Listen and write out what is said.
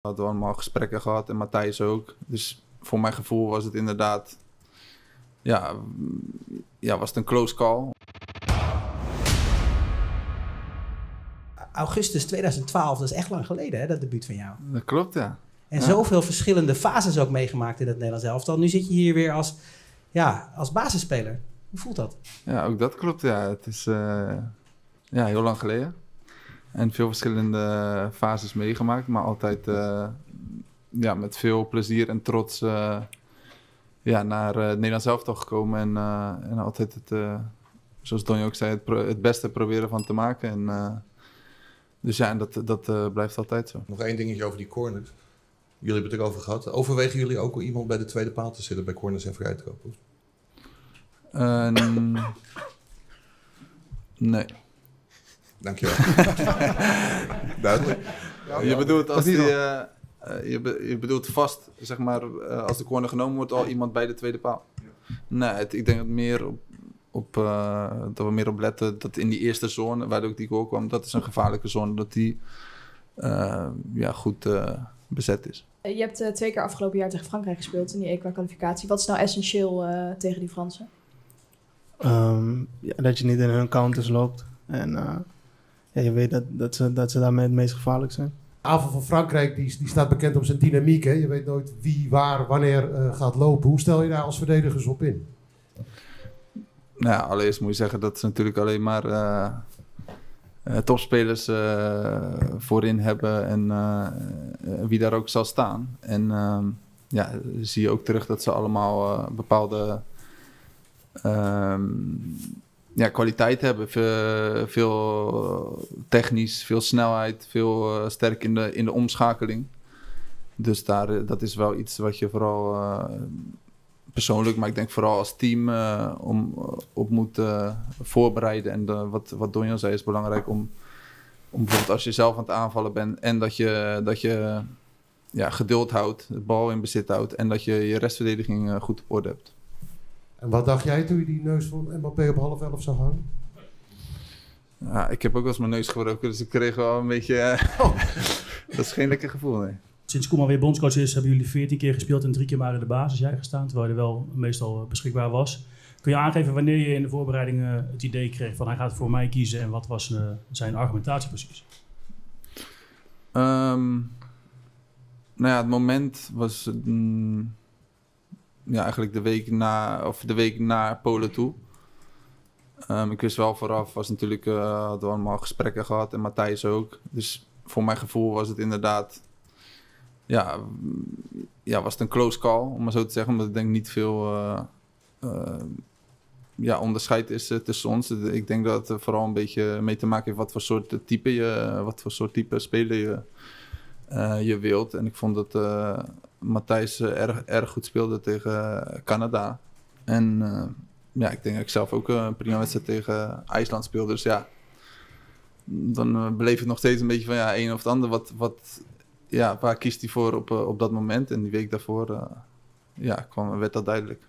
We hadden allemaal gesprekken gehad en Matthijs ook. Dus voor mijn gevoel was het inderdaad, was het een close call. Augustus 2012, dat is echt lang geleden hè, dat debuut van jou. Dat klopt, ja. En zoveel verschillende fases ook meegemaakt in het Nederlands elftal. Nu zit je hier weer als basisspeler. Hoe voelt dat? Ja, ook dat klopt, ja. Het is heel lang geleden. En veel verschillende fases meegemaakt, maar altijd met veel plezier en trots naar het Nederlands elftal gekomen. En altijd, zoals Donny ook zei, het beste proberen van te maken. En, dat blijft altijd zo. Nog één dingetje over die corners. Jullie hebben het erover gehad. Overwegen jullie ook al iemand bij de tweede paal te zitten bij corners en vrijtrappen? Nee. Dankjewel. Duidelijk. Je bedoelt, als je bedoelt vast, zeg maar, als de corner genomen wordt, al iemand bij de tweede paal? Ja. Nee, ik denk dat, dat we meer op letten dat in die eerste zone, waar ook die goal kwam, dat is een gevaarlijke zone, dat die goed bezet is. Je hebt 2 keer afgelopen jaar tegen Frankrijk gespeeld in die EK-kwalificatie. Wat is nou essentieel tegen die Fransen? Dat je niet in hun counters loopt. En je weet dat ze daarmee het meest gevaarlijk zijn. De aanval van Frankrijk die staat bekend om zijn dynamiek. Hè? Je weet nooit wie, waar, wanneer gaat lopen. Hoe stel je daar als verdedigers op in? Nou ja, allereerst moet je zeggen dat ze natuurlijk alleen maar topspelers voorin hebben. En wie daar ook zal staan. En zie je ook terug dat ze allemaal bepaalde... kwaliteit hebben. Veel technisch, veel snelheid, veel sterk in de omschakeling. Dus dat is wel iets wat je vooral persoonlijk, maar ik denk vooral als team op moet voorbereiden. En wat Donjan zei is belangrijk om bijvoorbeeld als je zelf aan het aanvallen bent en dat je geduld houdt, de bal in bezit houdt en dat je restverdediging goed op orde hebt. En wat dacht jij toen je die neus van Mbappé op 10:30 zag hangen? Ja, ik heb ook wel eens mijn neus gebroken, dus ik kreeg wel een beetje... Dat is geen lekker gevoel, nee. Sinds Koeman weer bondscoach is, hebben jullie 14 keer gespeeld en 3 keer maar in de basis jij gestaan, terwijl je er wel meestal beschikbaar was. Kun je aangeven wanneer je in de voorbereiding het idee kreeg van hij gaat voor mij kiezen en wat was zijn argumentatie precies? Het moment was... eigenlijk de week naar Polen toe. Ik wist wel vooraf, was natuurlijk, hadden we allemaal gesprekken gehad en Matthijs ook. Dus voor mijn gevoel was het inderdaad, was het een close call, om maar zo te zeggen. Omdat ik denk niet veel onderscheid is tussen ons. Ik denk dat het vooral een beetje mee te maken heeft wat voor soort type speler je wilt. En ik vond dat... Matthijs erg goed speelde tegen Canada. En ik denk dat ik zelf ook een prima wedstrijd tegen IJsland speelde. Dus dan beleef ik nog steeds een beetje van een of het ander. Waar kiest hij voor op dat moment? En die week daarvoor werd dat duidelijk.